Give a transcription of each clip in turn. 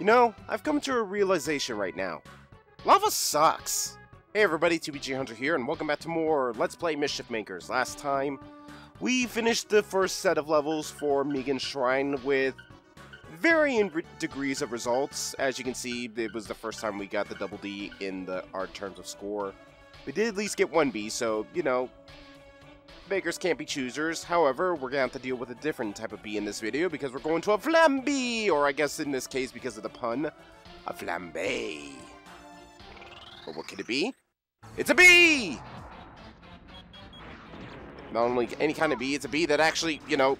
You know, I've come to a realization right now. Lava sucks! Hey everybody, TBG Hunter here, and welcome back to more Let's Play Mischief Makers. Last time, we finished the first set of levels for Migen's Shrine with varying degrees of results. As you can see, it was the first time we got the double D in our terms of score. We did at least get one B, so, you know, beggars can't be choosers. However, we're gonna have to deal with a different type of B in this video because we're going to a flambe, or I guess in this case, because of the pun, a flambe. But what could it be? It's a bee! Not only any kind of bee, it's a bee that actually, you know,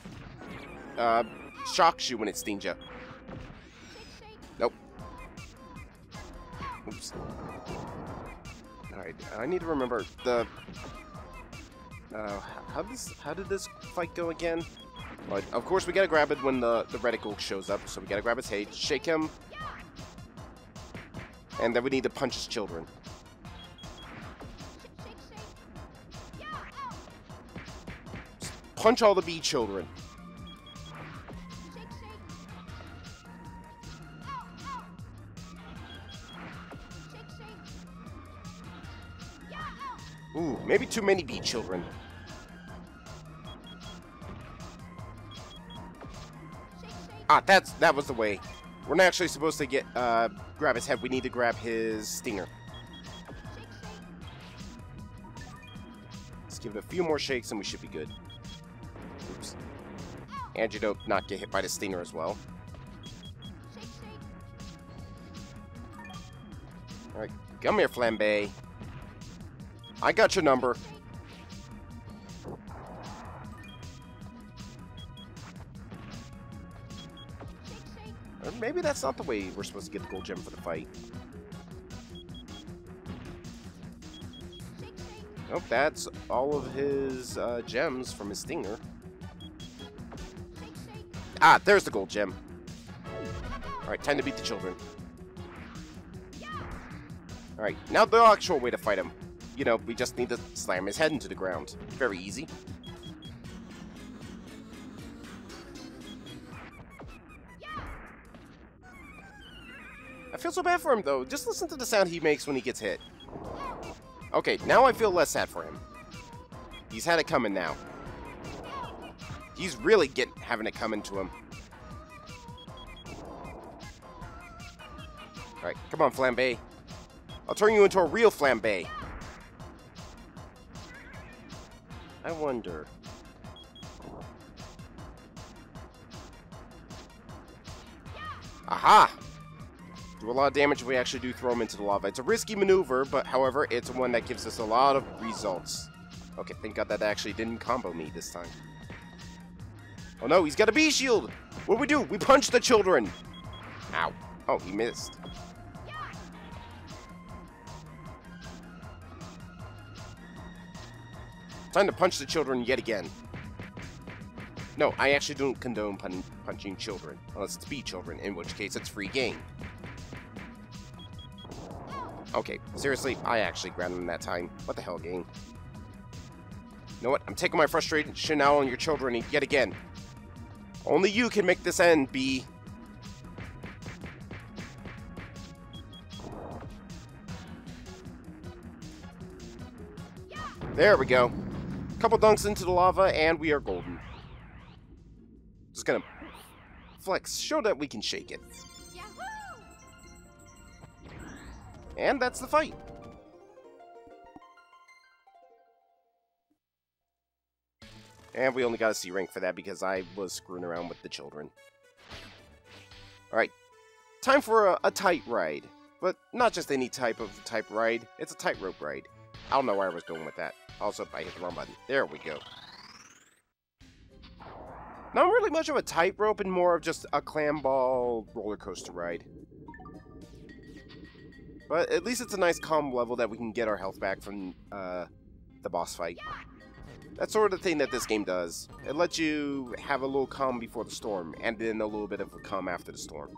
shocks you when it stings you. Nope. Oops. Alright, I need to remember the... how did this fight go again? But of course we gotta grab it when the reticle shows up, so we gotta grab his head, shake him. And then we need to punch his children. Just punch all the bee children. Ooh, maybe too many bee children. Ah, that was the way. We're not actually supposed to get grab his head. We need to grab his stinger. Let's give it a few more shakes and we should be good. Oops. Antidote, not get hit by the stinger as well. All right, come here, Flambe. I got your number. Or maybe that's not the way we're supposed to get the gold gem for the fight. Nope, that's all of his gems from his stinger. Ah, there's the gold gem. Alright, time to beat the children. Alright, now the actual way to fight him. You know, we just need to slam his head into the ground. Very easy. I feel so bad for him, though. Just listen to the sound he makes when he gets hit. Okay, now I feel less sad for him. He's had it coming now. He's really having it coming to him. Alright, come on, Flambe. I'll turn you into a real Flambe. I wonder. Aha! Do a lot of damage if we actually do throw him into the lava. It's a risky maneuver, but however, it's one that gives us a lot of results. Okay, thank God that actually didn't combo me this time. Oh no, he's got a bee shield! What do? We punch the children! Ow. Oh, he missed. Time to punch the children yet again. No, I actually don't condone punching children, unless it's bee children, in which case it's free game. Okay, seriously, I actually grabbed him that time. What the hell, game? You know what? I'm taking my frustration out on your children yet again. Only you can make this end, bee. There we go. Couple dunks into the lava, and we are golden. Just gonna flex, show that we can shake it. Yahoo! And that's the fight. And we only got a C rank for that because I was screwing around with the children. Alright, time for a tight ride. But not just any type ride, it's a tightrope ride. I don't know where I was going with that. Also, I hit the wrong button. There we go. Not really much of a tightrope and more of just a clamball roller coaster ride. But at least it's a nice calm level that we can get our health back from the boss fight. That's sort of the thing that this game does. It lets you have a little calm before the storm and then a little bit of a calm after the storm.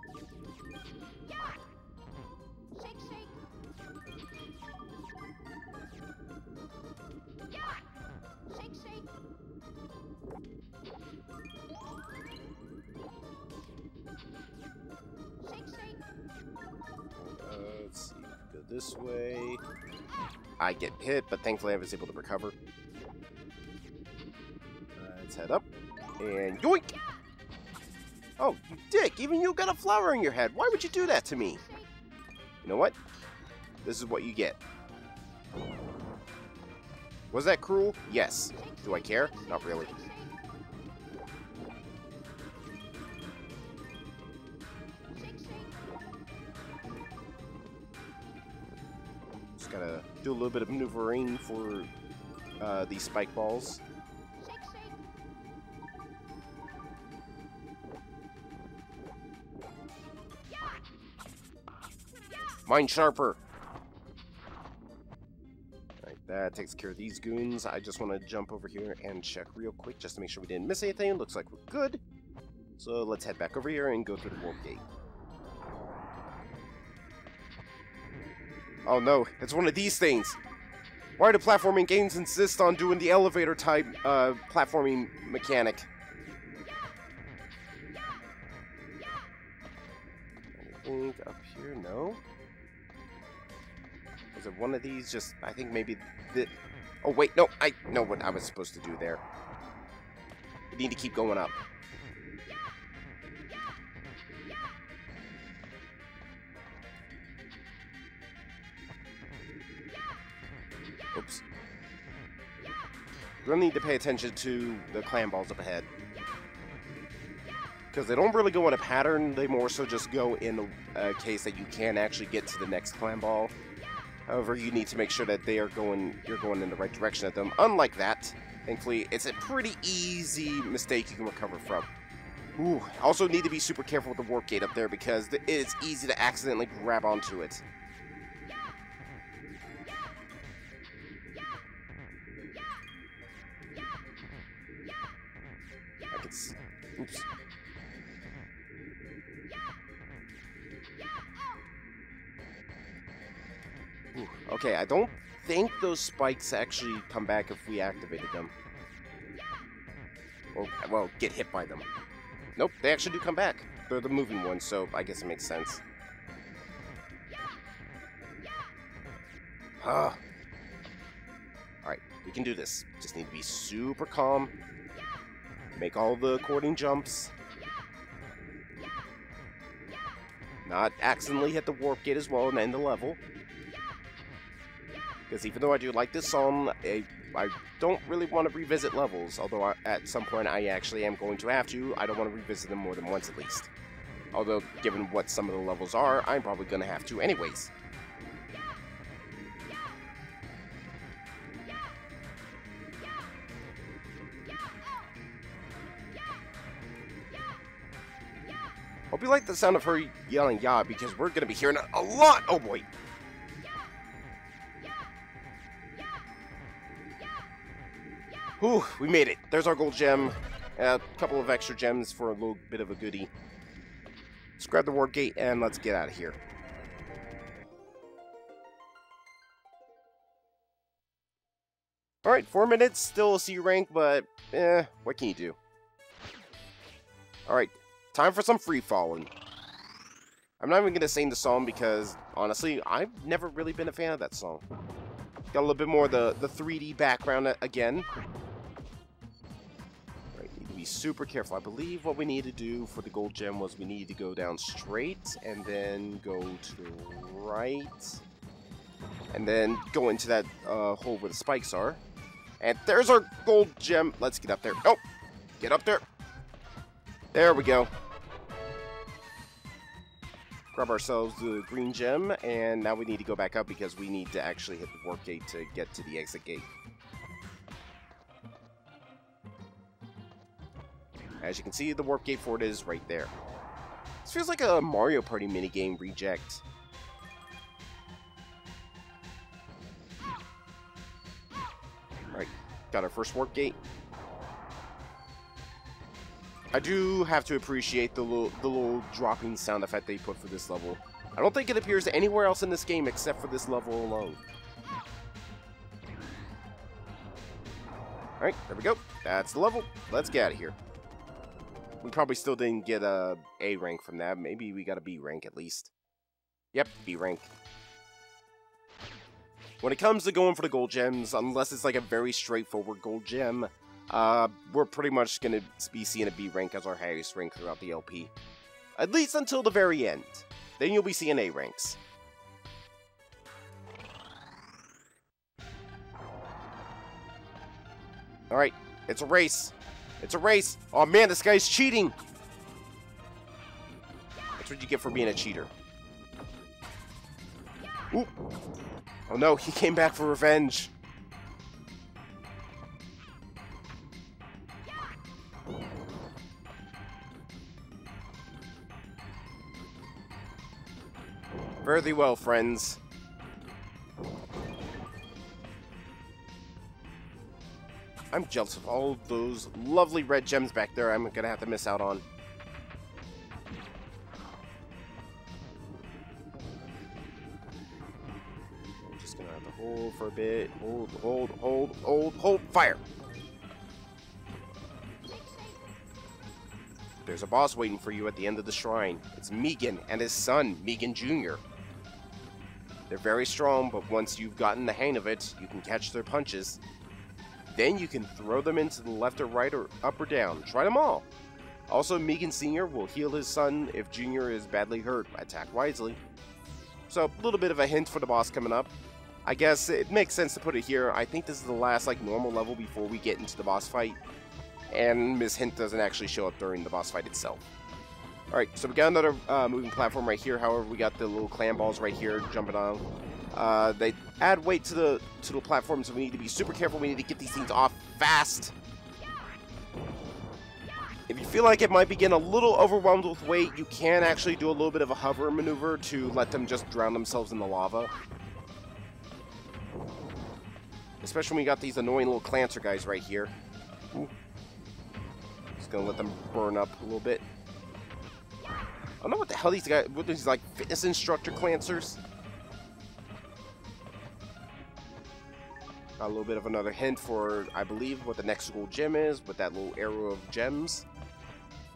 this way. I get hit, but thankfully I was able to recover. Let's head up. And yoink! Oh, you dick! Even you got a flower in your head! Why would you do that to me? You know what? This is what you get. Was that cruel? Yes. Do I care? Not really. Just gotta do a little bit of maneuvering for these spike balls. Mind Sharper! Alright, that takes care of these goons. I just want to jump over here and check real quick just to make sure we didn't miss anything. Looks like we're good. So let's head back over here and go through the warp gate. Oh no, it's one of these things! Why do platforming games insist on doing the elevator type platforming mechanic? Anything up here? No. Was it one of these? Just, I think maybe the... Oh, wait, no, I know what I was supposed to do there. I need to keep going up. Oops. We'll need to pay attention to the clam balls up ahead. Because they don't really go in a pattern, they more so just go in a case that you can actually get to the next clam ball. However, you need to make sure that they are going, you're going in the right direction at them. Unlike that, thankfully, it's a pretty easy mistake you can recover from. Ooh, also need to be super careful with the warp gate up there because it's easy to accidentally grab onto it. I can see. Oops. Ooh, okay, I don't think those spikes actually come back if we activated them. Or, well, get hit by them. Nope, they actually do come back. They're the moving ones, so I guess it makes sense. Alright, we can do this. Just need to be super calm. Make all the according jumps. Not accidentally hit the warp gate as well and end the level. Because even though I do like this song, I don't really want to revisit levels, although at some point I actually am going to have to. I don't want to revisit them more than once at least. Although, given what some of the levels are, I'm probably going to have to anyways. Hope you like the sound of her yelling "yah" because we're going to be hearing it a lot! Oh boy! Whew, we made it. There's our gold gem. A couple of extra gems for a little bit of a goodie. Let's grab the warp gate and let's get out of here. Alright, 4 minutes. Still a C rank, but what can you do? Alright, time for some free falling. I'm not even going to sing the song because, honestly, I've never really been a fan of that song. Got a little bit more of the 3D background again. Super careful. I believe what we need to do for the gold gem was we need to go down straight and then go to the right and then go into that hole where the spikes are. And there's our gold gem. Let's get up there. Oh, get up there. There we go. Grab ourselves the green gem, and now we need to go back up because we need to actually hit the warp gate to get to the exit gate. As you can see, the warp gate for it is right there. This feels like a Mario Party minigame reject. Alright, got our first warp gate. I do have to appreciate the little dropping sound effect they put for this level. I don't think it appears anywhere else in this game except for this level alone. Alright, there we go. That's the level. Let's get out of here. We probably still didn't get a A rank from that. Maybe we got a B rank at least. Yep, B rank. When it comes to going for the gold gems, unless it's like a very straightforward gold gem, we're pretty much going to be seeing a B rank as our highest rank throughout the LP. At least until the very end. Then you'll be seeing A ranks. Alright, it's a race. It's a race! Oh man, this guy's cheating! That's what you get for being a cheater. Ooh. Oh no, he came back for revenge. Very well, friends. I'm jealous of all those lovely red gems back there I'm gonna have to miss out on. I'm just gonna have to hold for a bit. Hold. Fire! There's a boss waiting for you at the end of the shrine. It's Migen and his son, Migen Jr. They're very strong, but once you've gotten the hang of it, you can catch their punches. Then you can throw them into the left or right or up or down. Try them all. Also, Migen Sr. will heal his son if Jr. is badly hurt. Attack wisely. So, a little bit of a hint for the boss coming up. I guess it makes sense to put it here. I think this is the last, like, normal level before we get into the boss fight. And Ms. Hint doesn't actually show up during the boss fight itself. Alright, so we got another moving platform right here. However, we got the little clam balls right here jumping on. They add weight to the platform, so we need to be super careful. We need to get these things off fast. If you feel like it might be getting a little overwhelmed with weight, you can actually do a little bit of a hover maneuver to let them just drown themselves in the lava. Especially when we got these annoying little Clancer guys right here. Ooh. Just gonna let them burn up a little bit. I don't know what the hell these guys, what these like fitness instructor Clancers? A little bit of another hint for, I believe, what the next gold gem is with that little arrow of gems.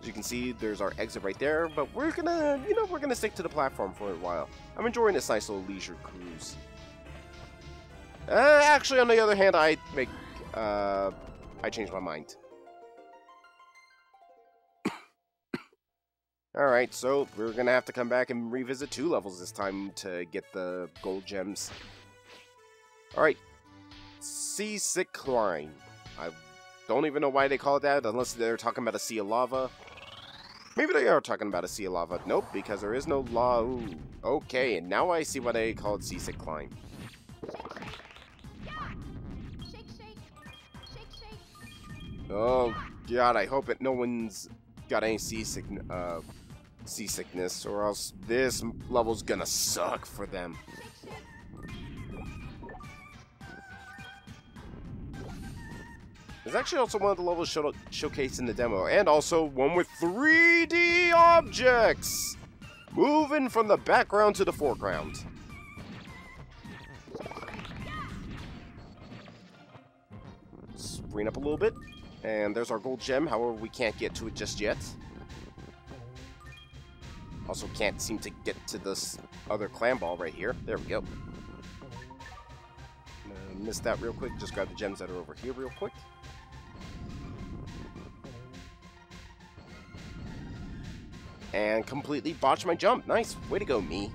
As you can see, there's our exit right there, but we're gonna, you know, we're gonna stick to the platform for a while. I'm enjoying this nice little leisure cruise. Actually, on the other hand, I changed my mind. Alright, so we're gonna have to come back and revisit 2 levels this time to get the gold gems. Alright. Seasick Climb. I don't even know why they call it that, unless they're talking about a sea of lava. Maybe they are talking about a sea of lava. Nope, because there is no lava. Okay, and now I see why they call it Seasick Climb. Oh god, I hope that no one's got any seasickness, or else this level's gonna suck for them. It's actually also one of the levels showcased in the demo, and also one with 3D objects! Moving from the background to the foreground. Spring up a little bit, and there's our gold gem, however we can't get to it just yet. Also can't seem to get to this other clam ball right here. There we go. Missed that real quick, just grab the gems that are over here real quick. And completely botched my jump. Nice. Way to go, me.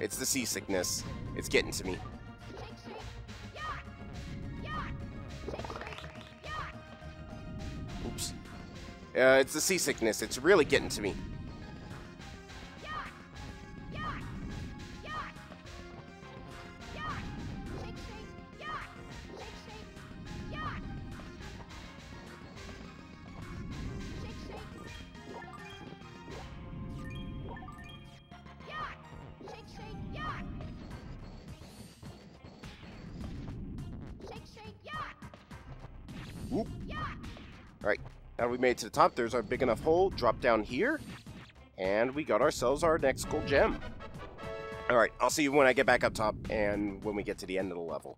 It's the seasickness. It's getting to me. Oops. It's the seasickness. It's really getting to me. Alright, now we made it to the top. There's our big enough hole. Drop down here, and we got ourselves our next gold gem. Alright, I'll see you when I get back up top and when we get to the end of the level.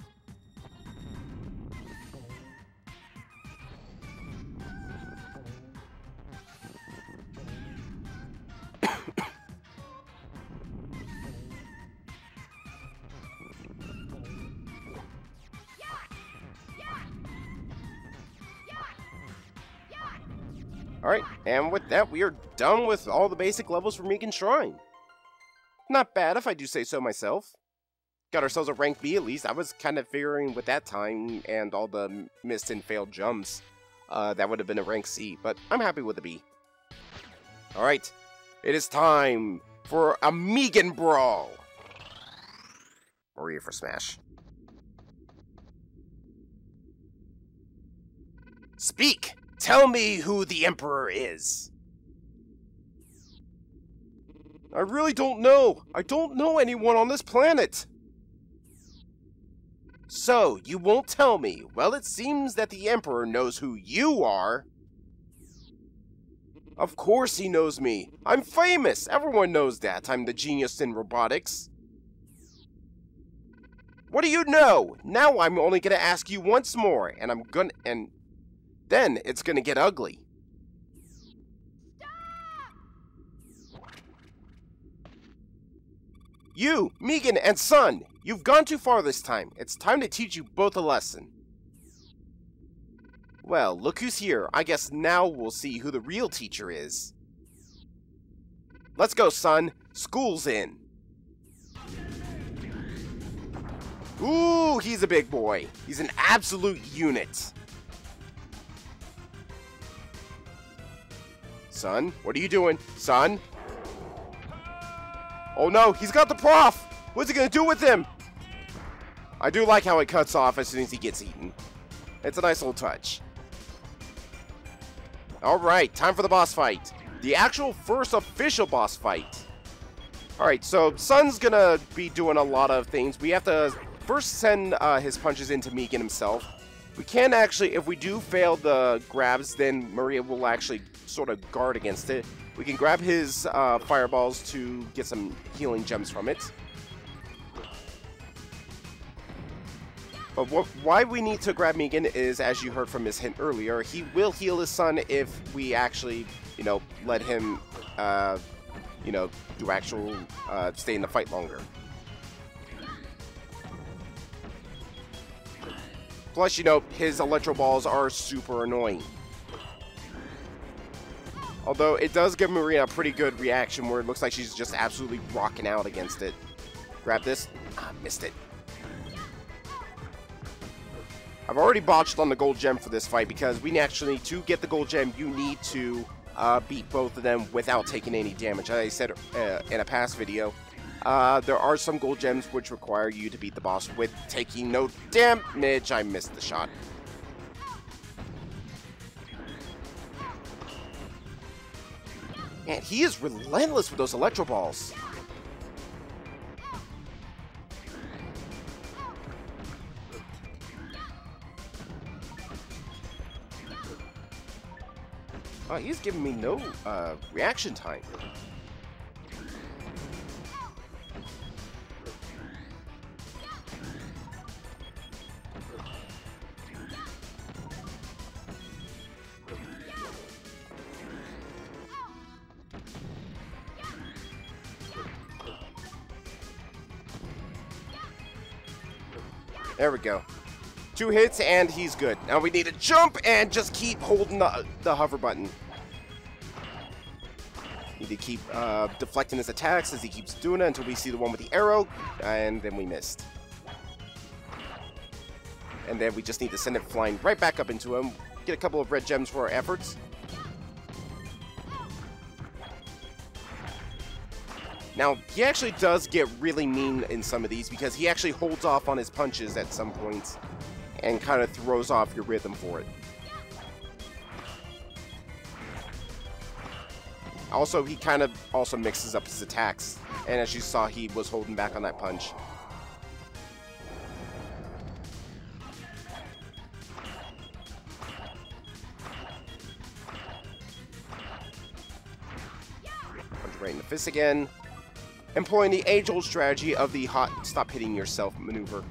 Alright, and with that, we are done with all the basic levels for Migen's Shrine. Not bad, if I do say so myself. Got ourselves a rank B, at least. I was kind of figuring with that time and all the missed and failed jumps, that would have been a rank C, but I'm happy with a B. Alright, it is time for a Migen Brawl! Maria for Smash. Speak! Tell me who the Emperor is! I really don't know! I don't know anyone on this planet! So, you won't tell me? Well, it seems that the Emperor knows who you are! Of course he knows me! I'm famous! Everyone knows that! I'm the genius in robotics! What do you know? Now I'm only gonna ask you once more, and I'm gonna... and then it's gonna get ugly. Stop! You, Migen and SON, you've gone too far this time. It's time to teach you both a lesson. Well, look who's here. I guess now we'll see who the real teacher is. Let's go, SON. School's in. Ooh, he's a big boy. He's an absolute unit. SON, what are you doing? SON? Oh no, he's got the prof! What's he gonna do with him? I do like how it cuts off as soon as he gets eaten. It's a nice little touch. Alright, time for the boss fight. The actual first official boss fight. Alright, so SON's gonna be doing a lot of things. We have to first send his punches into Migen himself. We can actually, if we do fail the grabs, then Maria will actually sort of guard against it. We can grab his fireballs to get some healing gems from it. But why we need to grab Migen is, as you heard from his hint earlier, he will heal his SON if we actually, you know, let him, you know, do actual, stay in the fight longer. Plus, you know, his electro balls are super annoying. Although, it does give Maria a pretty good reaction where it looks like she's just absolutely rocking out against it. Grab this. Ah, missed it. I've already botched on the gold gem for this fight because we actually, to get the gold gem, you need to beat both of them without taking any damage. As I said in a past video, there are some gold gems which require you to beat the boss with taking no damage. I missed the shot. Man, he is relentless with those electro balls. Oh, he's giving me no reaction time. There we go. 2 hits and he's good. Now we need to jump and just keep holding the hover button. Need to keep deflecting his attacks as he keeps doing it until we see the one with the arrow, and then we missed. And then we just need to send it flying right back up into him. Get a couple of red gems for our efforts. Now, he actually does get really mean in some of these because he actually holds off on his punches at some points and kind of throws off your rhythm for it. Also, he kind of also mixes up his attacks, and as you saw, he was holding back on that punch. Punch right in the fist again. Employing the age-old strategy of the hot stop hitting yourself maneuver.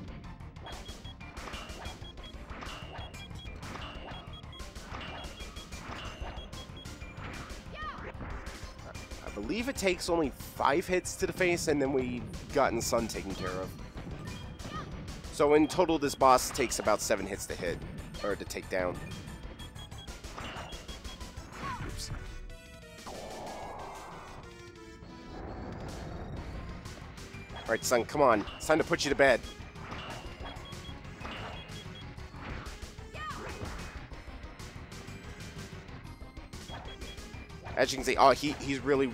I believe it takes only 5 hits to the face, and then we've gotten SON taken care of. So in total, this boss takes about 7 hits to hit, or to take down. Oops. Alright, son, come on. It's time to put you to bed. As you can see, oh, he's really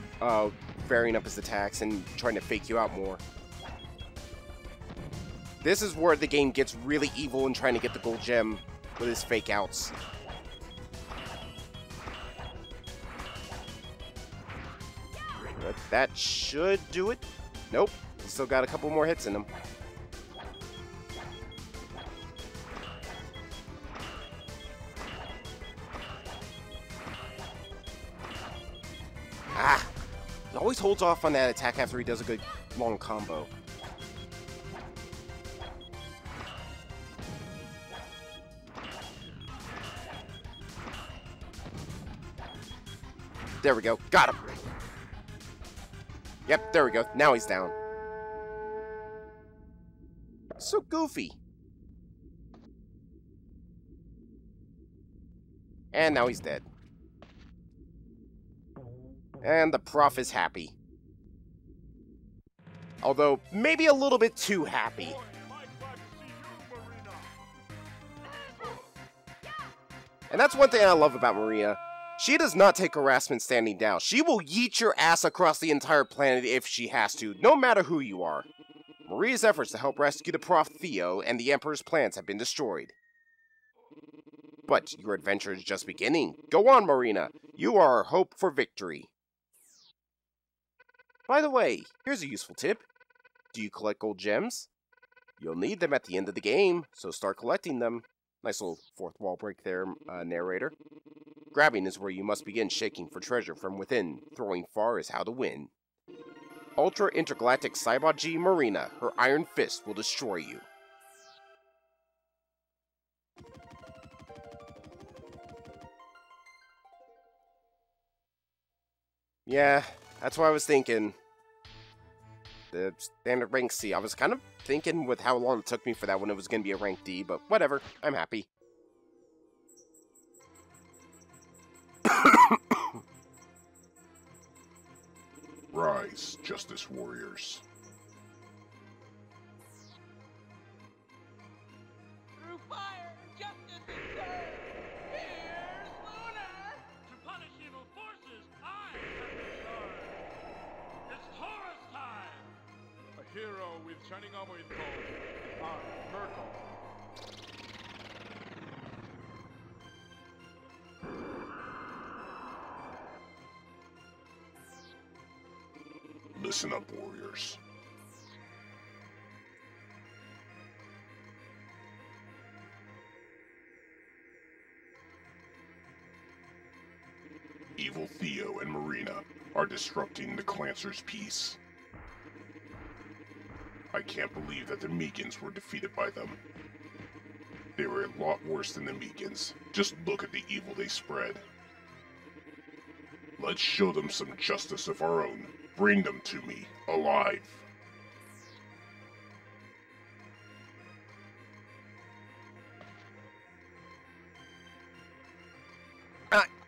varying up his attacks and trying to fake you out more. This is where the game gets really evil in trying to get the gold gem with his fake outs. But that should do it. Nope, he's still got a couple more hits in him. Ah! He always holds off on that attack after he does a good long combo. There we go. Got him! Yep, there we go. Now he's down. So goofy. And now he's dead. And the prof is happy. Although, maybe a little bit too happy. And that's one thing I love about Maria. She does not take harassment standing down. She will yeet your ass across the entire planet if she has to, no matter who you are. Maria's efforts to help rescue the Prof. Theo and the Emperor's plans have been destroyed. But your adventure is just beginning. Go on, Marina. You are our hope for victory. By the way, here's a useful tip. Do you collect gold gems? You'll need them at the end of the game, so start collecting them. Nice little fourth wall break there, narrator. Grabbing is where you must begin shaking for treasure from within. Throwing far is how to win. Ultra Intergalactic Cyborg G Marina, her iron fist will destroy you. Yeah, that's what I was thinking. The standard rank C. I was kind of thinking with how long it took me for that one it was going to be a rank D, but whatever. I'm happy. Rise, Justice Warriors. Through fire, justice is served. Here's Lunar. To punish evil forces, I am in charge. It's Taurus time. A hero with shining armor in gold. I, Myrtle. Listen up, warriors. Evil Theo and Marina are disrupting the Clancer's peace. I can't believe that the Migens were defeated by them. They were a lot worse than the Migens. Just look at the evil they spread. Let's show them some justice of our own. Bring them to me, alive.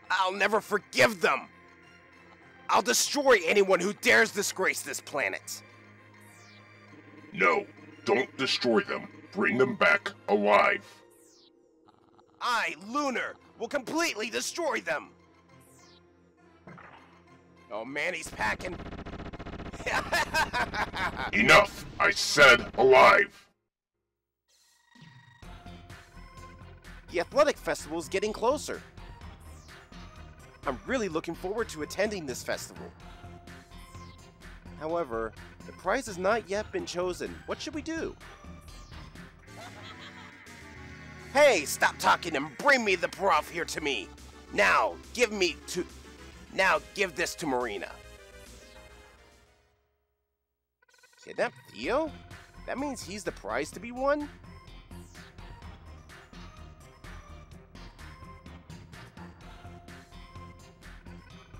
I'll never forgive them! I'll destroy anyone who dares disgrace this planet! No, don't destroy them. Bring them back, alive. I, Lunar, will completely destroy them! Oh man, he's packing. Enough! I said alive! The athletic festival is getting closer. I'm really looking forward to attending this festival. However, the prize has not yet been chosen. What should we do? Hey, stop talking and bring me the prof here to me! Now, Now give this to Marina. Kidnap Theo? That means he's the prize to be won?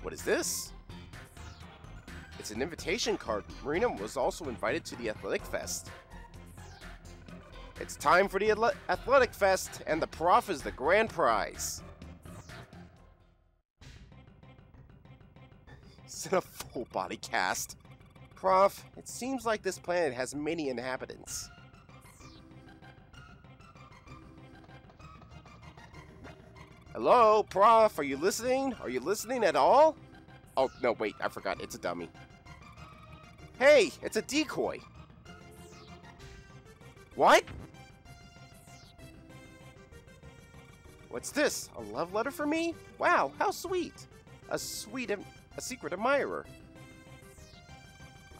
What is this? It's an invitation card. Marina was also invited to the Athletic Fest. It's time for the Athletic Fest, and the Prof is the grand prize. In a full body cast. Prof, it seems like this planet has many inhabitants. Hello, Prof, are you listening? Are you listening at all? Oh, no, wait, I forgot, it's a dummy. Hey, it's a decoy. What? What's this? A love letter for me? Wow, how sweet! A secret admirer.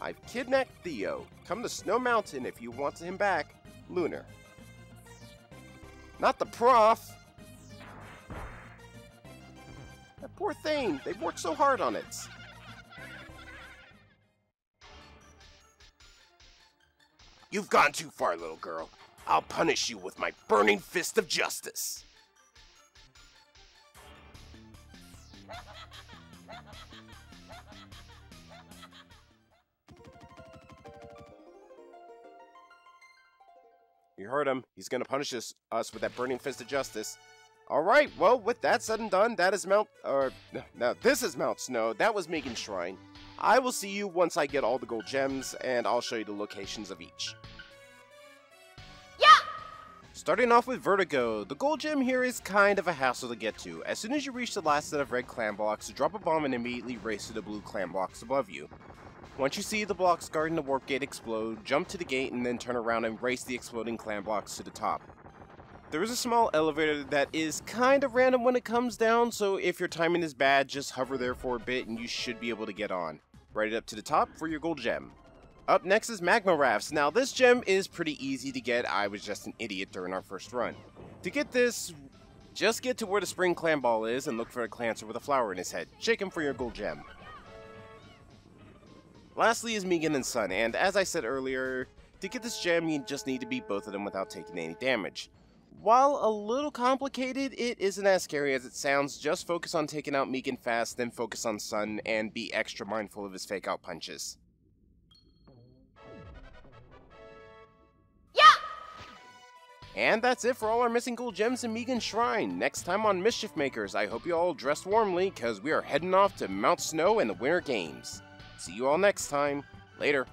I've kidnapped Theo. Come to Snow Mountain if you want him back. Lunar. Not the Prof! That poor thing! They've worked so hard on it! You've gone too far, little girl. I'll punish you with my burning fist of justice! You heard him. He's gonna punish us with that burning fist of justice. Alright, well, with that said and done, that is this is Mount Snow. That was Migen's Shrine. I will see you once I get all the gold gems, and I'll show you the locations of each. Yeah! Starting off with Vertigo. The gold gem here is kind of a hassle to get to. As soon as you reach the last set of red clam blocks, drop a bomb and immediately race to the blue clam blocks above you. Once you see the blocks guarding the warp gate explode, jump to the gate and then turn around and race the exploding clam blocks to the top. There is a small elevator that is kind of random when it comes down, so if your timing is bad, just hover there for a bit and you should be able to get on. Right up to the top for your gold gem. Up next is Magmaraths. Now this gem is pretty easy to get, I was just an idiot during our first run. To get this, just get to where the spring clam ball is and look for a Clancer with a flower in his head. Shake him for your gold gem. Lastly is Migen and SON, and as I said earlier, to get this gem you just need to beat both of them without taking any damage. While a little complicated, it isn't as scary as it sounds. Just focus on taking out Migen fast, then focus on SON, and be extra mindful of his fake out punches. Yeah! And that's it for all our missing gold gems in Migen's Shrine. Next time on Mischief Makers, I hope you all dressed warmly, cause we are heading off to Mount Snow and the Winter Games. See you all next time. Later.